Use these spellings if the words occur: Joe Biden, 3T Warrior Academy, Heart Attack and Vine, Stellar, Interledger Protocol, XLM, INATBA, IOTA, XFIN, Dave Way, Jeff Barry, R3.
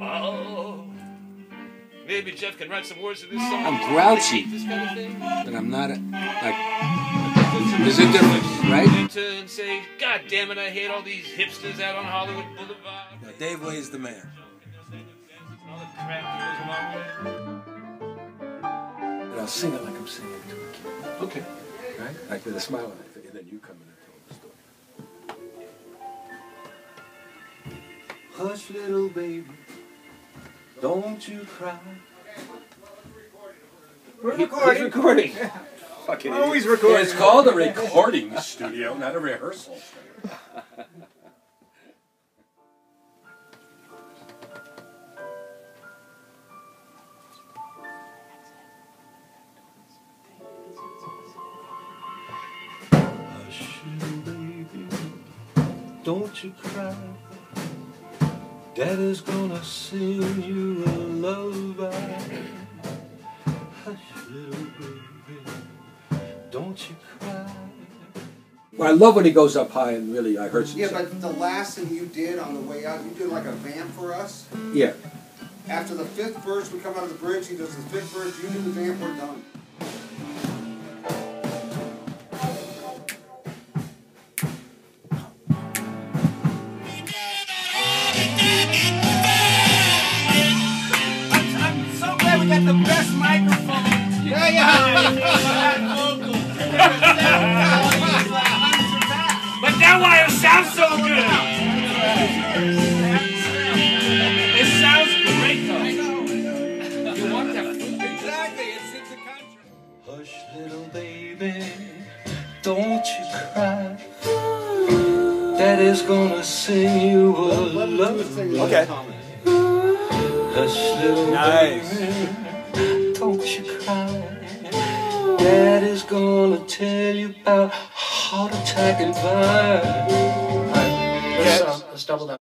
Oh, maybe Jeff can write some words to this song. I'm grouchy, this kind of thing. But I'm not there's a difference, right? And say, God damn it, I hate all these hipsters out on Hollywood Boulevard. Now, Dave Way is the man. And I'll sing it like I'm singing it to a kid. Okay. Right? Like with a smile on it, and then you come in and tell the story. Hush, little baby, don't you cry. We're recording. He's recording. Fucking always recording. Yeah, it's called a recording studio, not a rehearsal studio. Hush, little baby, don't you cry. Daddy's gonna sing you a lullaby. Hush, little baby, don't you cry. Well, I love when he goes up high and really I heard some. Yeah, but the last thing you did on the way out, you did like a vamp for us. Yeah. After the fifth verse, we come out of the bridge. He does the fifth verse. You do the vamp. We're done. The best microphone. Yeah, yeah. But that's why it sounds so good. It sounds great, though. I know. You want that? Exactly. It's in the country. Hush, little baby, don't you cry. Daddy's gonna sing you a lullaby. Okay. Hush, little baby. Don't you cry. Daddy's gonna tell you about heart attack and vine. Let's double down.